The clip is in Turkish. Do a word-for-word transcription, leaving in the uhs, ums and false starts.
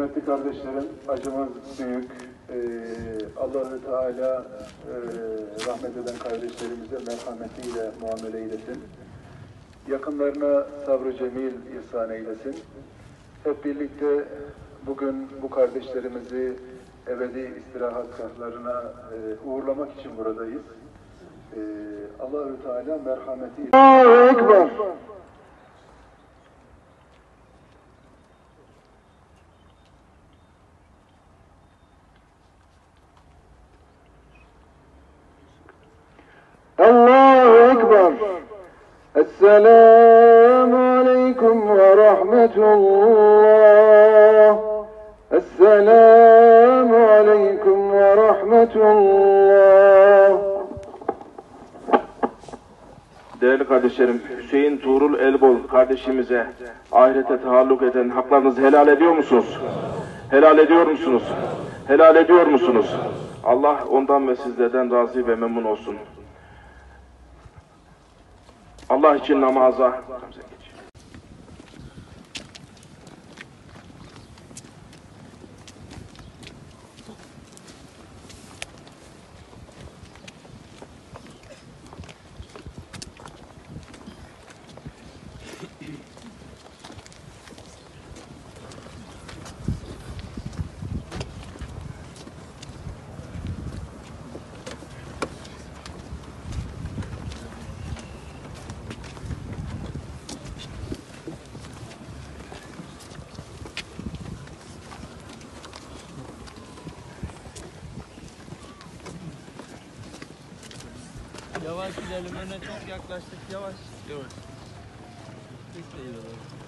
Kıymetli kardeşlerim, acımız büyük. Ee, Allah-u Teala e, rahmet eden kardeşlerimize merhametiyle muamele eylesin. Yakınlarına sabrı cemil ihsan eylesin. Hep birlikte bugün bu kardeşlerimizi ebedi istirahat sahlarına e, uğurlamak için buradayız. Ee, Allah-u Teala merhametiyle... Allahu Ekber! Esselamu aleyküm ve rahmetullah. Esselamu aleyküm ve rahmetullah. Değerli kardeşlerim, Hüseyin Tuğrul Elibol kardeşimize ahirete tahalluk eden haklarınızı helal ediyor musunuz? Helal ediyor musunuz? Helal ediyor musunuz? Allah ondan ve sizlerden razı ve memnun olsun. Allah için namaza. Yavaş gidelim, öne çok yaklaştık, yavaş. Yavaş. Bekleyin.